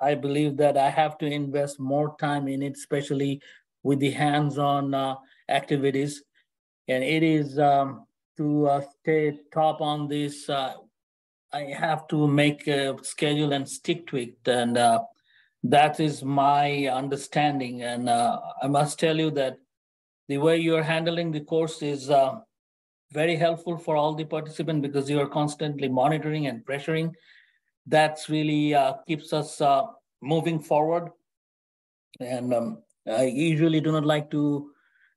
I believe that I have to invest more time in it, especially with the hands-on activities. And it is to stay top on this, I have to make a schedule and stick to it. And that is my understanding. And I must tell you that the way you're handling the course is very helpful for all the participants, because you are constantly monitoring and pressuring. That's really keeps us moving forward. And I usually do not like to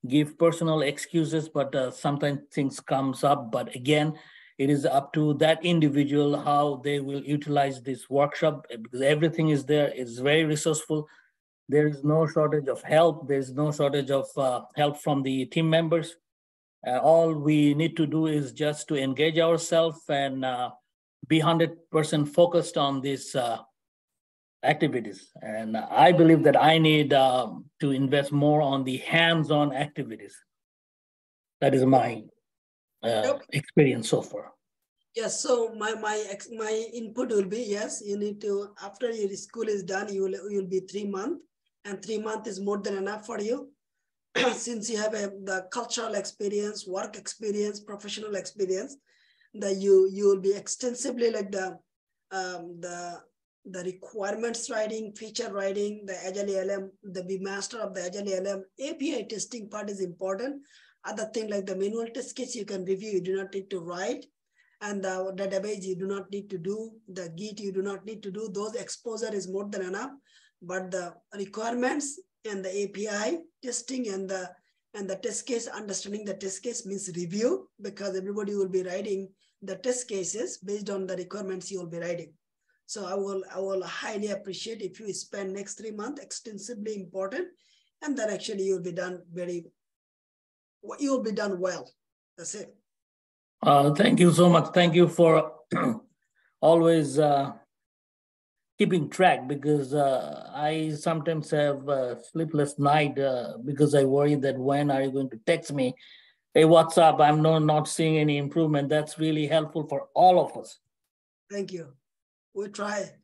give personal excuses, but sometimes things comes up. But again, it is up to that individual how they will utilize this workshop, because everything is there. It's very resourceful. There is no shortage of help. There's no shortage of help from the team members. All we need to do is just to engage ourselves and be 100% focused on these activities. And I believe that I need to invest more on the hands-on activities. That is my experience so far. Yes, so my input will be, yes, you need to, after your school is done, you'll be 3 months, and 3 months is more than enough for you. Since you have the cultural experience, work experience, professional experience, that you will be extensively like the requirements writing, feature writing, the Agile LM, the be master of the Agile LM. API testing part is important. Other thing like the manual test kits you can review, you do not need to write, and the database you do not need to do, the Git you do not need to do. Those exposure is more than enough, but the requirements and the API testing and the test case, understanding the test case means review, because everybody will be writing the test cases based on the requirements you will be writing. So I will highly appreciate if you spend next 3 months extensively important, and then actually you'll be done well. That's it. Thank you so much. Thank you for always keeping track, because I sometimes have a sleepless night because I worry that when are you going to text me, hey, what's up? I'm not seeing any improvement. That's really helpful for all of us. Thank you. We'll try.